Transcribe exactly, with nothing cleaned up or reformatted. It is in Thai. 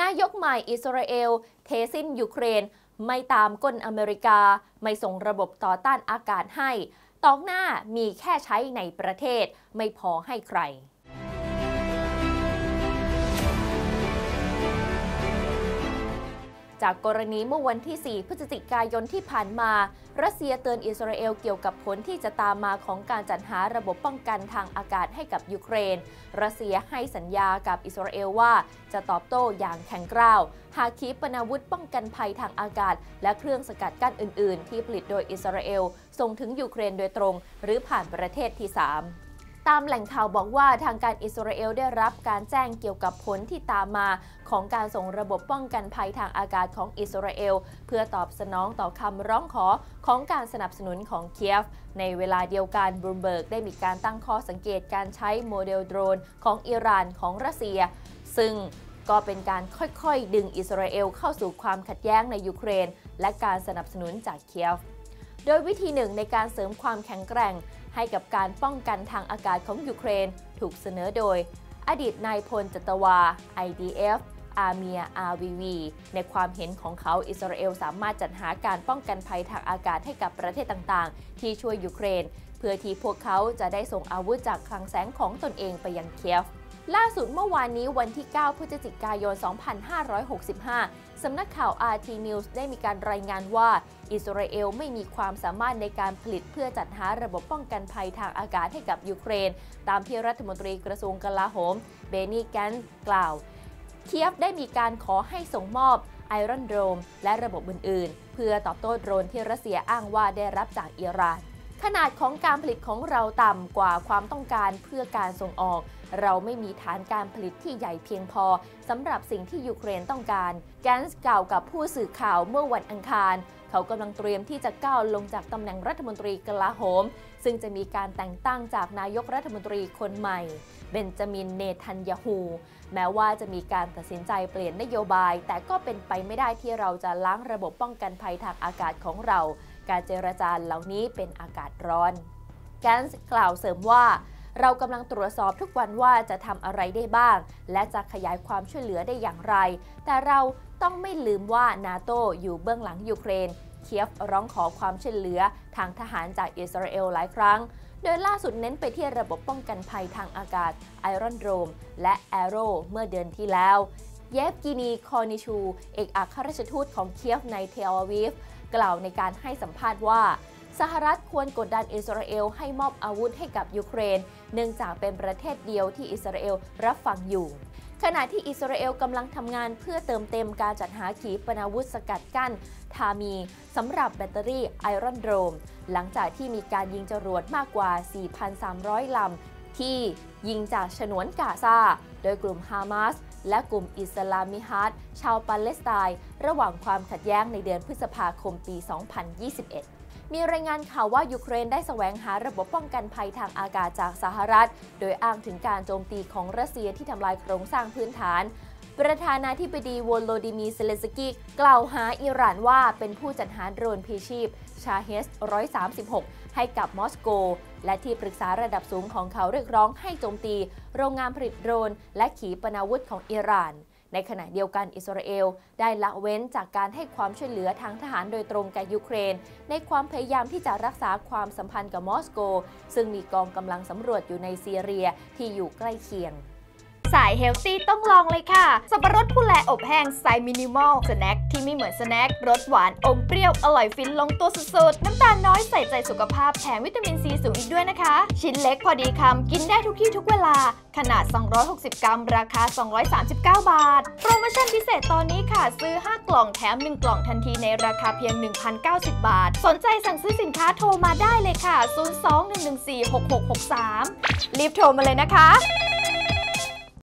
นายกใหม่อิสราเอลเทสิ้นยูเครนไม่ตามก้นอเมริกาไม่ส่งระบบต่อต้านอากาศให้ตอกหน้ามีแค่ใช้ในประเทศไม่พอให้ใครจากกรณีเมื่อวันที่สี่พฤศจิกายนที่ผ่านมารัสเซียเตือนอิสราเอลเกี่ยวกับผลที่จะตามมาของการจัดหาระบบป้องกันทางอากาศให้กับยูเครนรัสเซียให้สัญญากับอิสราเอลว่าจะตอบโต้อย่างแข็งกร้าวหากขีปนาวุธป้องกันภัยทางอากาศและเครื่องสกัดกั้นอื่นๆที่ผลิตโดยอิสราเอลส่งถึงยูเครนโดยตรงหรือผ่านประเทศที่สามตามแหล่งข่าวบอกว่าทางการอิสราเอลได้รับการแจ้งเกี่ยวกับผลที่ตามมาของการส่งระบบป้องกันภัยทางอากาศของอิสราเอลเพื่อตอบสนองต่อคำร้องขอของการสนับสนุนของเคียฟในเวลาเดียวกันบลูมเบิร์กได้มีการตั้งข้อสังเกตการใช้โมเดลโดรนของอิหร่านของรัสเซียซึ่งก็เป็นการค่อยๆดึงอิสราเอลเข้าสู่ความขัดแย้งในยูเครนและการสนับสนุนจากเคียฟโดยวิธีหนึ่งในการเสริมความแข็งแกร่งให้กับการป้องกันทางอากาศของยูเครนถูกเสนอโดยอดีตนายพลจัตวา ไอ ดี เอฟ อาเมีย อาร์ วี วี ในความเห็นของเขาอิสราเอลสามารถจัดหาการป้องกันภัยทางอากาศให้กับประเทศต่างๆที่ช่วยยูเครนเพื่อที่พวกเขาจะได้ส่งอาวุธจากคลังแสงของตนเองไปยังเคียฟล่าสุดเมื่อวานนี้วันที่เก้าพฤศจิกายนสองพันห้าร้อยหกสิบห้าสำนักข่าว อาร์ ที News ได้มีการรายงานว่าอิสราเอลไม่มีความสามารถในการผลิตเพื่อจัดหาระบบป้องกันภัยทางอากาศให้กับยูเครนตามที่รัฐมนตรีกระทรวงกลาโหมเบนีแกนซ์กล่าวเคียฟได้มีการขอให้ส่งมอบไอรอนโดมและระบบอื่นๆเพื่อตอบโต้โดรนที่รัสเซียอ้างว่าได้รับจากอิหร่านขนาดของการผลิตของเราต่ำกว่าความต้องการเพื่อการส่งออกเราไม่มีฐานการผลิตที่ใหญ่เพียงพอสำหรับสิ่งที่ยูเครนต้องการแกนซ์กล่าวกับผู้สื่อข่าวเมื่อวันอังคารเขากำลังเตรียมที่จะก้าวลงจากตำแหน่งรัฐมนตรีกลาโหมซึ่งจะมีการแต่งตั้งจากนายกรัฐมนตรีคนใหม่เบนจามิน เนทันยาฮูแม้ว่าจะมีการตัดสินใจเปลี่ยนนโยบายแต่ก็เป็นไปไม่ได้ที่เราจะล้างระบบป้องกันภัยทางอากาศของเราการเจรจาเหล่านี้เป็นอากาศร้อนแกนซ์กล่าวเสริมว่าเรากำลังตรวจสอบทุกวันว่าจะทำอะไรได้บ้างและจะขยายความช่วยเหลือได้อย่างไรแต่เราต้องไม่ลืมว่านาโตอยู่เบื้องหลังยูเครนเคียฟร้องขอความช่วยเหลือทางทหารจากอิสราเอลหลายครั้งโดยล่าสุดเน้นไปที่ระบบป้องกันภัยทางอากาศไอรอนโดมและแอโร่เมื่อเดือนที่แล้วเยฟกินีคอนิชูเอกอัครราชทูตของเคียฟในเทลอาวีฟกล่าวในการให้สัมภาษณ์ว่าสหรัฐควรกดดันอิสราเอลให้มอบอาวุธให้กับยูเครนเนื่องจากเป็นประเทศเดียวที่อิสราเอลรับฟังอยู่ขณะที่อิสราเอลกำลังทำงานเพื่อเติมเต็มการจัดหาขีปนาวุธสกัดกั้นทามีสำหรับแบตเตอรี่ไอรอนโดมหลังจากที่มีการยิงจรวดมากกว่า สี่พันสามร้อย ลำที่ยิงจากฉนวนกาซาโดยกลุ่มฮามาสและกลุ่มอิสลามิฮัดชาวปาเลสไตน์ระหว่างความขัดแย้งในเดือนพฤษภาคมปี สองพันยี่สิบเอ็ดมีรายงานข่าวว่ายูเครนได้แสวงหาระบบป้องกันภัยทางอากาศจากสหรัฐโดยอ้างถึงการโจมตีของรัสเซียที่ทำลายโครงสร้างพื้นฐานประธานาธิบดีโวโลดิมีร์ เซเลนสกีกล่าวหาอิหร่านว่าเป็นผู้จัดหาโดรนพีชีพชาเฮสหนึ่งสามหกให้กับมอสโกและที่ปรึกษาระดับสูงของเขาเรียกร้องให้โจมตีโรงงานผลิตโดรนและขีปนาวุธของอิหร่านในขณะเดียวกันอิสราเอลได้ละเว้นจากการให้ความช่วยเหลือทางทหารโดยตรงแก่ยูเครนในความพยายามที่จะรักษาความสัมพันธ์กับมอสโกซึ่งมีกองกำลังสำรวจอยู่ในซีเรียที่อยู่ใกล้เคียงสายเฮลตี้ต้องลองเลยค่ะสับปะรดผู้แลอบแห้งสไตล์มินิมอลสแน็คที่ไม่เหมือนสแน็ครสหวานอมเปรี้ยวอร่อยฟินลงตัวสุดๆน้ำตาลน้อยใส่ใจสุขภาพแถมวิตามินซีสูงอีกด้วยนะคะชิ้นเล็กพอดีคำกินได้ทุกที่ทุกเวลาขนาดสองร้อยหกสิบกรัมราคาสองร้อยสามสิบเก้าบาทโปรโมชั่นพิเศษตอนนี้ค่ะซื้อห้ากล่องแถมหนึ่งกล่องทันทีในราคาเพียง หนึ่งพันเก้าสิบ บาทสนใจสั่งซื้อสินค้าโทรมาได้เลยค่ะ ศูนย์ สอง หนึ่ง หนึ่ง สี่ หก หก หก สาม รีบโทรมาเลยนะคะ